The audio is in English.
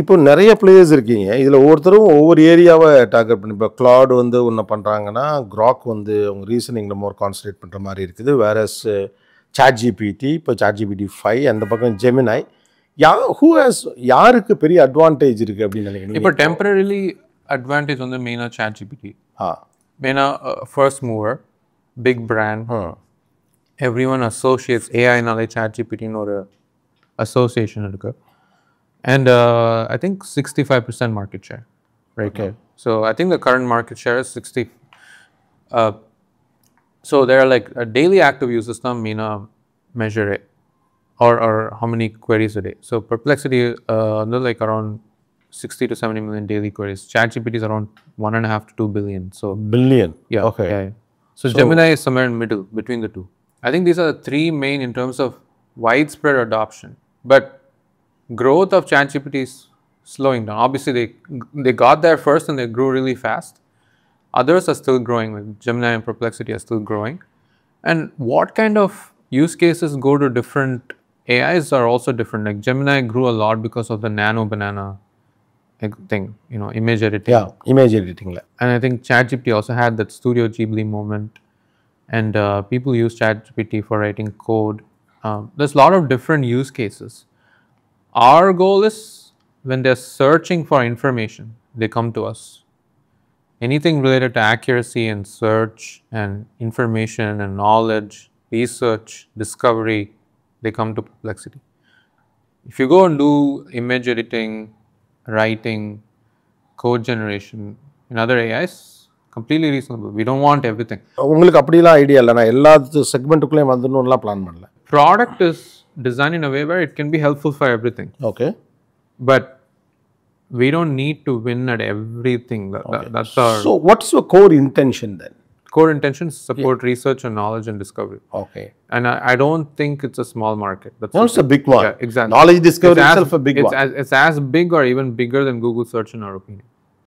இப்போ நிறைய players இருக்கீங்க. இதுல ஒவ்வொருத்தரும் ஒவ்வொரு ஏரியாவை டார்கெட் பண்ணி இப்ப Claude வந்து என்ன பண்றாங்கன்னா Grok வந்து அவங்க ரீசனிங்ல மோர் கான்சன்ட்ரேட் பண்ற மாதிரி இருக்குது. whereas ChatGPT இப்போ ChatGPT 5 அந்த பக்கம் Gemini who has யாருக்கு பெரிய அட்வான்டேஜ் இருக்கு அப்படி நினைக்கிறீங்க? இப்போ டெம்பரரிலி அட்வான்டேஜ் வந்து மெயினா ChatGPT. மெயினா ஃபர்ஸ்ட் மூவர், big brand. Everyone associates AI and ChatGPT in or association iruka. And I think 65% market share, right? Okay. So I think the current market share is 60. So there are like a daily active users now measure it or how many queries a day. So Perplexity like around 60 to 70 million daily queries. ChatGPT is around 1.5 to 2 billion. So billion. Yeah. Okay. Yeah, yeah. So Gemini is somewhere in the middle between the two. I think these are the three main in terms of widespread adoption, but growth of ChatGPT is slowing down. Obviously, they got there first and they grew really fast. Others are still growing. Like Gemini and Perplexity are still growing. And what kind of use cases go to different AIs are also different. Like Gemini grew a lot because of the Nano Banana thing, you know, image editing. Yeah, image editing. And I think ChatGPT also had that Studio Ghibli moment. And people use ChatGPT for writing code. There's a lot of different use cases. Our goal is when they're searching for information, they come to us. Anything related to accuracy and search and information and knowledge, research, discovery, they come to Perplexity. If you go and do image editing, writing, code generation in other AIs, completely reasonable. We don't want everything. உங்களுக்கு அப்படியே idea இல்ல நான் எல்லா செக்மென்ட்டுக்குள்ள வந்துறணும்லாம் plan பண்ணல. Product is designed in a way where it can be helpful for everything. Okay. But we don't need to win at everything. That's our... So, what's your core intention then? Core intention is support research and knowledge and discovery. Okay. And I don't think it's a small market. That's no, it's a big one. Yeah, exactly. Knowledge discovery itself a big one. It's as big or even bigger than Google search in our opinion.